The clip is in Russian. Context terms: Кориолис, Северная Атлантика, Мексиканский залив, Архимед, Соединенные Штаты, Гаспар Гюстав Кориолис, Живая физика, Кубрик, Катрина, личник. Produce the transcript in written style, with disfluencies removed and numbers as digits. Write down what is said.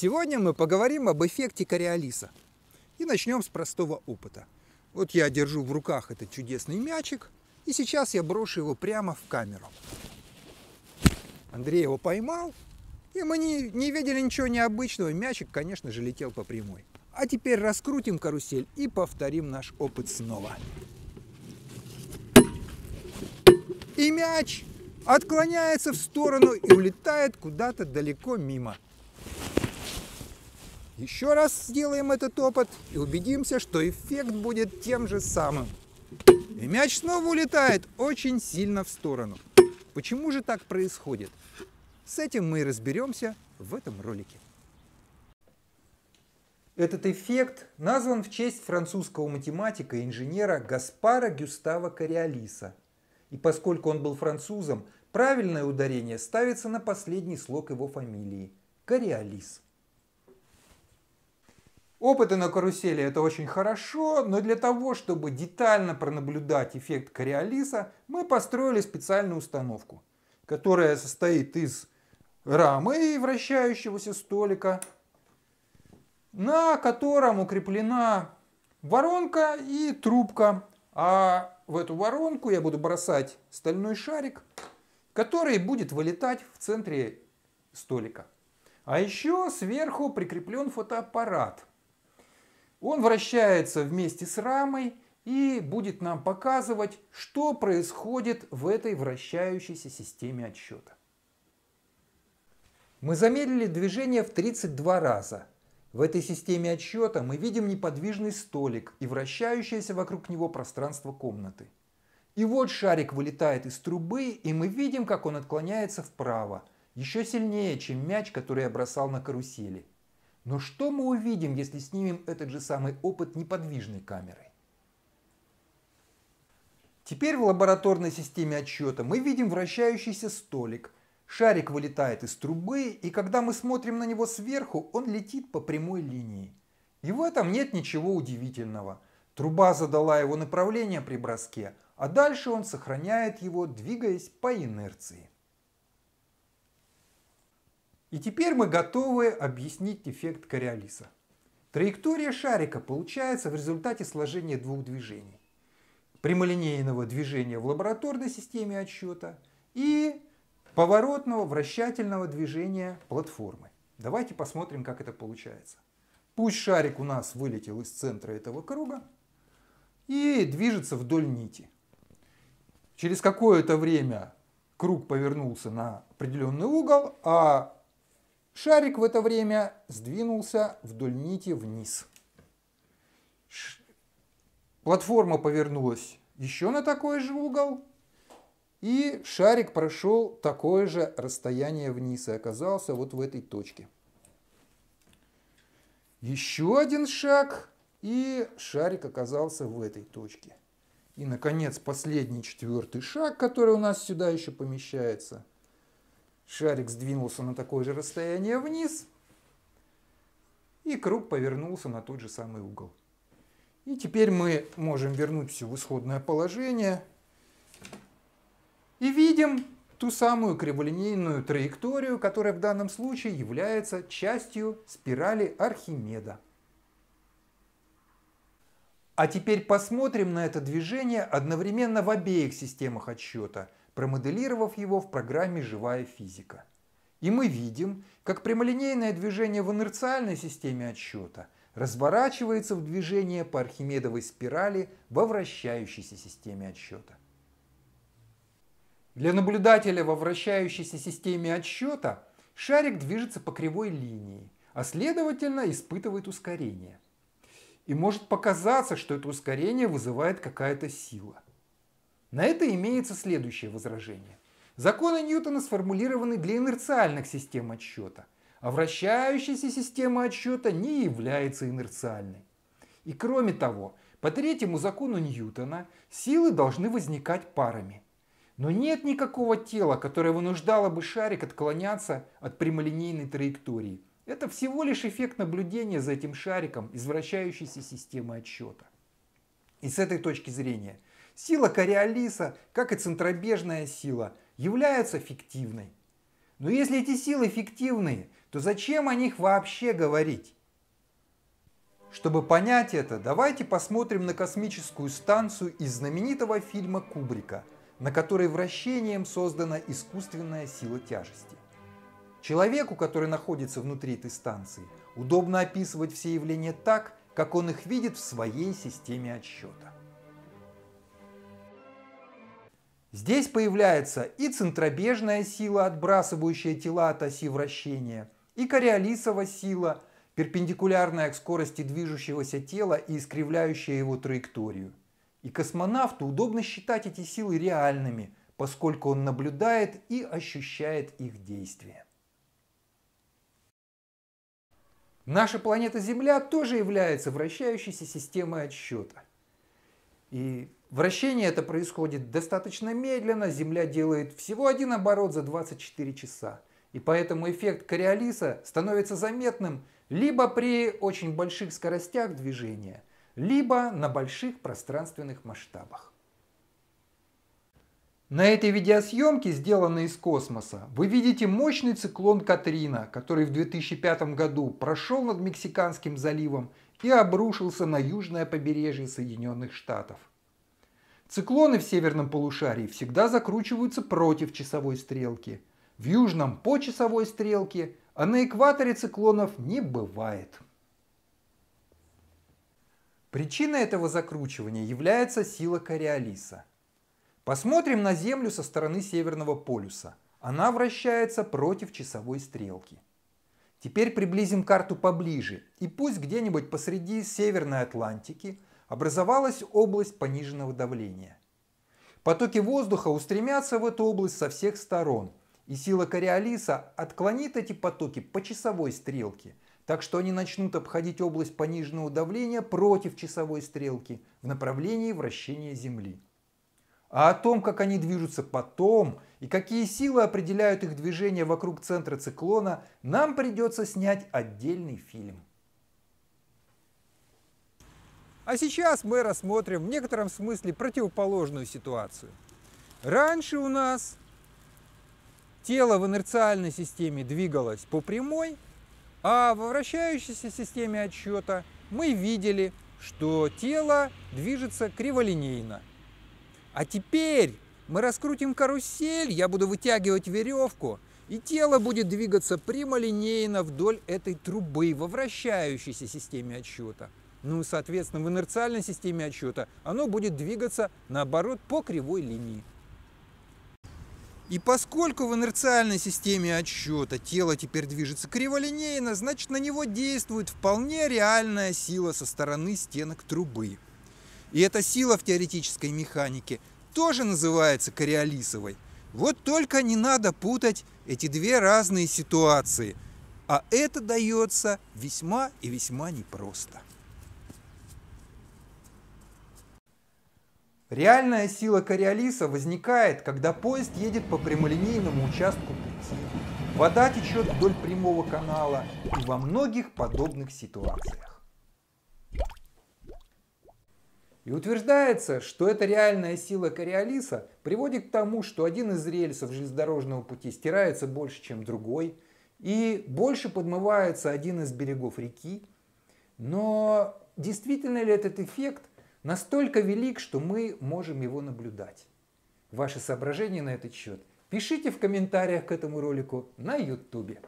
Сегодня мы поговорим об эффекте Кориолиса. И начнем с простого опыта. Вот я держу в руках этот чудесный мячик, и сейчас я брошу его прямо в камеру. Андрей его поймал, и мы не видели ничего необычного. Мячик, конечно же, летел по прямой. А теперь раскрутим карусель и повторим наш опыт снова. И мяч отклоняется в сторону и улетает куда-то далеко мимо. Еще раз сделаем этот опыт и убедимся, что эффект будет тем же самым. И мяч снова улетает очень сильно в сторону. Почему же так происходит? С этим мы и разберемся в этом ролике. Этот эффект назван в честь французского математика и инженера Гаспара Гюстава Кориолиса. И поскольку он был французом, правильное ударение ставится на последний слог его фамилии – Кориолис. Опыты на карусели – это очень хорошо, но для того, чтобы детально пронаблюдать эффект Кориолиса, мы построили специальную установку, которая состоит из рамы и вращающегося столика, на котором укреплена воронка и трубка. А в эту воронку я буду бросать стальной шарик, который будет вылетать в центре столика. А еще сверху прикреплен фотоаппарат. Он вращается вместе с рамой и будет нам показывать, что происходит в этой вращающейся системе отсчета. Мы замедлили движение в 32 раза. В этой системе отсчета мы видим неподвижный столик и вращающееся вокруг него пространство комнаты. И вот шарик вылетает из трубы, и мы видим, как он отклоняется вправо, еще сильнее, чем мяч, который я бросал на карусели. Но что мы увидим, если снимем этот же самый опыт неподвижной камерой? Теперь в лабораторной системе отсчета мы видим вращающийся столик. Шарик вылетает из трубы, и когда мы смотрим на него сверху, он летит по прямой линии. И в этом нет ничего удивительного. Труба задала его направление при броске, а дальше он сохраняет его, двигаясь по инерции. И теперь мы готовы объяснить эффект Кориолиса. Траектория шарика получается в результате сложения двух движений. Прямолинейного движения в лабораторной системе отсчета и поворотного вращательного движения платформы. Давайте посмотрим, как это получается. Пусть шарик у нас вылетел из центра этого круга и движется вдоль нити. Через какое-то время круг повернулся на определенный угол, а шарик в это время сдвинулся вдоль нити вниз. Платформа повернулась еще на такой же угол. И шарик прошел такое же расстояние вниз и оказался вот в этой точке. Еще один шаг, и шарик оказался в этой точке. И, наконец, последний четвертый шаг, который у нас сюда еще помещается. Шарик сдвинулся на такое же расстояние вниз, и круг повернулся на тот же самый угол. И теперь мы можем вернуть все в исходное положение. И видим ту самую криволинейную траекторию, которая в данном случае является частью спирали Архимеда. А теперь посмотрим на это движение одновременно в обеих системах отсчета, промоделировав его в программе «Живая физика». И мы видим, как прямолинейное движение в инерциальной системе отсчета разворачивается в движение по архимедовой спирали во вращающейся системе отсчета. Для наблюдателя во вращающейся системе отсчета шарик движется по кривой линии, а следовательно испытывает ускорение. И может показаться, что это ускорение вызывает какая-то сила. На это имеется следующее возражение. Законы Ньютона сформулированы для инерциальных систем отсчета, а вращающаяся система отсчета не является инерциальной. И кроме того, по третьему закону Ньютона силы должны возникать парами. Но нет никакого тела, которое вынуждало бы шарик отклоняться от прямолинейной траектории. Это всего лишь эффект наблюдения за этим шариком из вращающейся системы отсчета. И с этой точки зрения сила Кориолиса, как и центробежная сила, является фиктивной. Но если эти силы фиктивные, то зачем о них вообще говорить? Чтобы понять это, давайте посмотрим на космическую станцию из знаменитого фильма Кубрика, на которой вращением создана искусственная сила тяжести. Человеку, который находится внутри этой станции, удобно описывать все явления так, как он их видит в своей системе отсчета. Здесь появляется и центробежная сила, отбрасывающая тела от оси вращения, и кориолисова сила, перпендикулярная к скорости движущегося тела и искривляющая его траекторию. И космонавту удобно считать эти силы реальными, поскольку он наблюдает и ощущает их действие. Наша планета Земля тоже является вращающейся системой отсчета. И вращение это происходит достаточно медленно, Земля делает всего один оборот за 24 часа. И поэтому эффект Кориолиса становится заметным либо при очень больших скоростях движения, либо на больших пространственных масштабах. На этой видеосъемке, сделанной из космоса, вы видите мощный циклон Катрина, который в 2005 году прошел над Мексиканским заливом и обрушился на южное побережье Соединенных Штатов. Циклоны в северном полушарии всегда закручиваются против часовой стрелки, в южном по часовой стрелке, а на экваторе циклонов не бывает. Причиной этого закручивания является сила Кориолиса. Посмотрим на Землю со стороны Северного полюса. Она вращается против часовой стрелки. Теперь приблизим карту поближе, и пусть где-нибудь посреди Северной Атлантики образовалась область пониженного давления. Потоки воздуха устремятся в эту область со всех сторон, и сила Кориолиса отклонит эти потоки по часовой стрелке, так что они начнут обходить область пониженного давления против часовой стрелки в направлении вращения Земли. А о том, как они движутся потом и какие силы определяют их движение вокруг центра циклона, нам придется снять отдельный фильм. А сейчас мы рассмотрим в некотором смысле противоположную ситуацию. Раньше у нас тело в инерциальной системе двигалось по прямой, а во вращающейся системе отсчета мы видели, что тело движется криволинейно. А теперь мы раскрутим карусель, я буду вытягивать веревку, и тело будет двигаться прямолинейно вдоль этой трубы во вращающейся системе отсчета. Ну и, соответственно, в инерциальной системе отсчета оно будет двигаться, наоборот, по кривой линии. И поскольку в инерциальной системе отсчета тело теперь движется криволинейно, значит, на него действует вполне реальная сила со стороны стенок трубы. И эта сила в теоретической механике тоже называется кориолисовой. Вот только не надо путать эти две разные ситуации. А это дается весьма и весьма непросто. Реальная сила Кориолиса возникает, когда поезд едет по прямолинейному участку пути. Вода течет вдоль прямого канала и во многих подобных ситуациях. И утверждается, что эта реальная сила Кориолиса приводит к тому, что один из рельсов железнодорожного пути стирается больше, чем другой, и больше подмывается один из берегов реки. Но действительно ли этот эффект настолько велик, что мы можем его наблюдать? Ваши соображения на этот счет пишите в комментариях к этому ролику на YouTube.